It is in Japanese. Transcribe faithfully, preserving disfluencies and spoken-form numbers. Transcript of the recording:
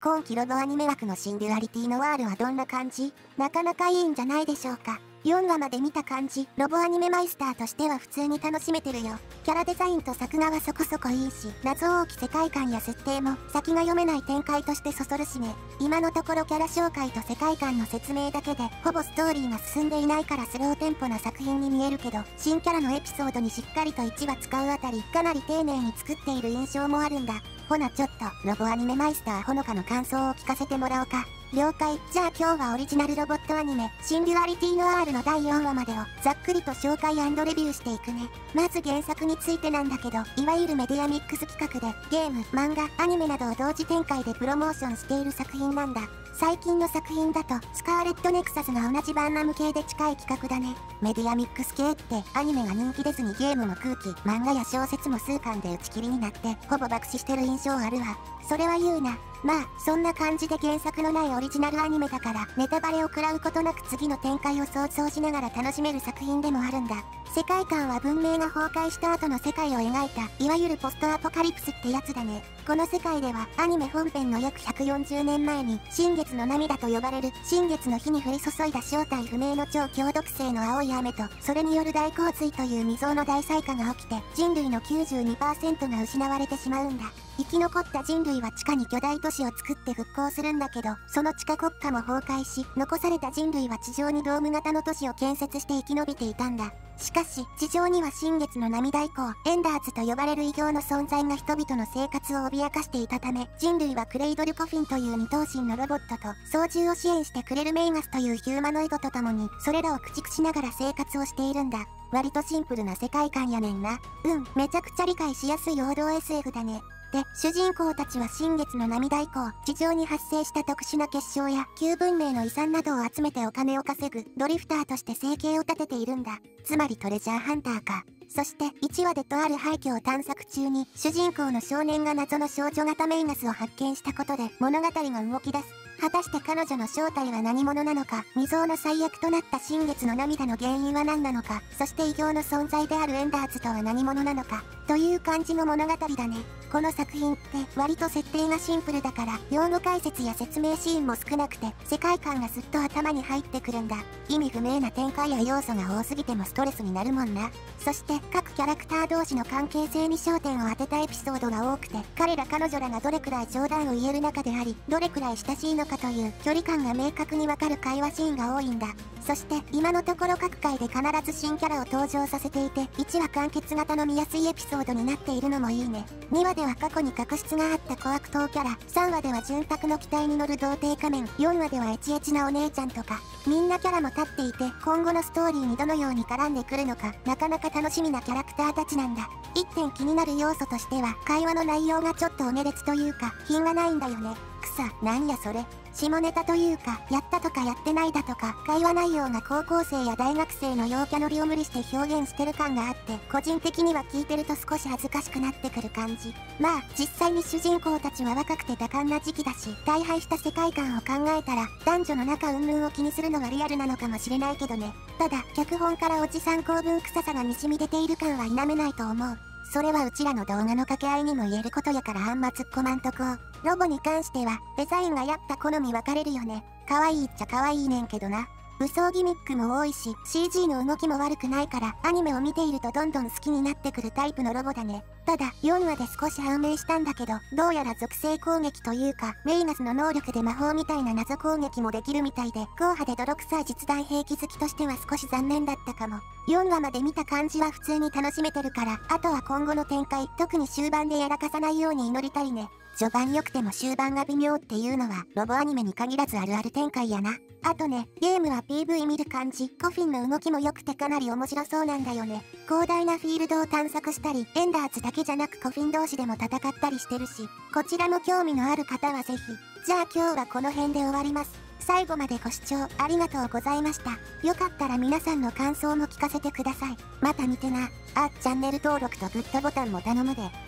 今期ロボアニメ枠のシンギュラリティのワールはどんな感じ？なかなかいいんじゃないでしょうか。よんわまで見た感じ、ロボアニメマイスターとしては普通に楽しめてるよ。キャラデザインと作画はそこそこいいし、謎多き世界観や設定も先が読めない展開としてそそるしね。今のところキャラ紹介と世界観の説明だけでほぼストーリーが進んでいないからスローテンポな作品に見えるけど、新キャラのエピソードにしっかりといちわ使うあたりかなり丁寧に作っている印象もあるんだ。ほなちょっとロボアニメマイスターほのかの感想を聞かせてもらおうか。了解。じゃあ今日はオリジナルロボットアニメ「シンギュラリティの R」のだいよんわまでをざっくりと紹介&レビューしていくね。まず原作についてなんだけど、いわゆるメディアミックス企画でゲーム、漫画、アニメなどを同時展開でプロモーションしている作品なんだ。最近の作品だとスカーレットネクサスが同じバンナム系で近い企画だね。メディアミックス系ってアニメが人気出ずにゲームも空気、漫画や小説も数巻で打ち切りになってほぼ爆死してる印象あるわ。それは言うな。まあそんな感じで原作のないオリジナルアニメだからネタバレを食らうことなく次の展開を想像しながら楽しめる作品でもあるんだ。世界観は文明が崩壊した後の世界を描いた、いわゆるポストアポカリプスってやつだね。この世界ではアニメ本編の約ひゃくよんじゅうねんまえに新月の涙と呼ばれる新月の日に降り注いだ正体不明の超強毒性の青い雨と、それによる大洪水という未曾有の大災禍が起きて人類の きゅうじゅうにパーセント が失われてしまうんだ。生き残った人類は地下に巨大都市を作って復興するんだけど、その地下国家も崩壊し、残された人類は地上にドーム型の都市を建設して生き延びていたんだ。しかし、地上には新月の涙以降、エンダーズと呼ばれる異形の存在が人々の生活を脅かしていたため、人類はクレイドル・コフィンという二頭身のロボットと、操縦を支援してくれるメイガスというヒューマノイドと共に、それらを駆逐しながら生活をしているんだ。割とシンプルな世界観やねんな。うん、めちゃくちゃ理解しやすい王道 エスエフ だね。で、主人公たちは新月の涙以降、地上に発生した特殊な結晶や旧文明の遺産などを集めてお金を稼ぐドリフターとして生計を立てているんだ。つまりトレジャーハンターか。そしていちわでとある廃墟を探索中に主人公の少年が謎の少女型メイガスを発見したことで物語が動き出す。果たして彼女の正体は何者なのか、未曾有の最悪となった新月の涙の原因は何なのか、そして異形の存在であるエンダーズとは何者なのか、という感じの物語だね。この作品って割と設定がシンプルだから、用語解説や説明シーンも少なくて、世界観がすっと頭に入ってくるんだ。意味不明な展開や要素が多すぎてもストレスになるもんな。そして各キャラクター同士の関係性に焦点を当てたエピソードが多くて、彼ら彼女らがどれくらい冗談を言える中であり、どれくらい親しいのかという距離感が明確にわかる会話シーンが多いんだ。そして今のところ各回で必ず新キャラを登場させていて、いちわ完結型の見やすいエピソードになっているのもいいね。にわでは過去に確執があった小悪党キャラ、さんわでは潤沢の機体に乗る童貞仮面、よんわではエチエチなお姉ちゃんとか、みんなキャラも立っていて、今後のストーリーにどのように絡んでくるのか、なかなか楽しみなキャラクターたちなんだ。いってん気になる要素としては、会話の内容がちょっとお下劣というか、品がないんだよね。くさ、なんやそれ。下ネタというか、やったとかやってないだとか、会話内容が高校生や大学生の陽キャノリを無理して表現してる感があって、個人的には聞いてると少し恥ずかしくなってくる感じ。まあ、実際に主人公たちは若くて多感な時期だし、大敗した世界観を考えたら、男女の仲云々を気にするのはリアルなのかもしれないけどね。ただ、脚本からおじさん構文臭さがにじみ出ている感は否めないと思う。それはうちらの動画の掛け合いにも言えることやからあんま突っ込まんとこう。ロボに関しては、デザインがやっぱ好み分かれるよね。可愛いっちゃ可愛いねんけどな。武装ギミックも多いし、シージー の動きも悪くないから、アニメを見ているとどんどん好きになってくるタイプのロボだね。ただ、よんわで少し判明したんだけど、どうやら属性攻撃というか、メイガスの能力で魔法みたいな謎攻撃もできるみたいで、硬派で泥臭い実弾兵器好きとしては少し残念だったかも。よんわまで見た感じは普通に楽しめてるから、あとは今後の展開、特に終盤でやらかさないように祈りたいね。序盤良くても終盤が微妙っていうのは、ロボアニメに限らずあるある展開やな。あとね、ゲームは ピーブイ 見る感じ、コフィンの動きも良くてかなり面白そうなんだよね。広大なフィールドを探索したり、エンダーズだけじゃなくコフィン同士でも戦ったりしてるし、こちらも興味のある方はぜひ。じゃあ今日はこの辺で終わります。最後までご視聴ありがとうございました。よかったら皆さんの感想も聞かせてください。また見てな。あ、チャンネル登録とグッドボタンも頼むで。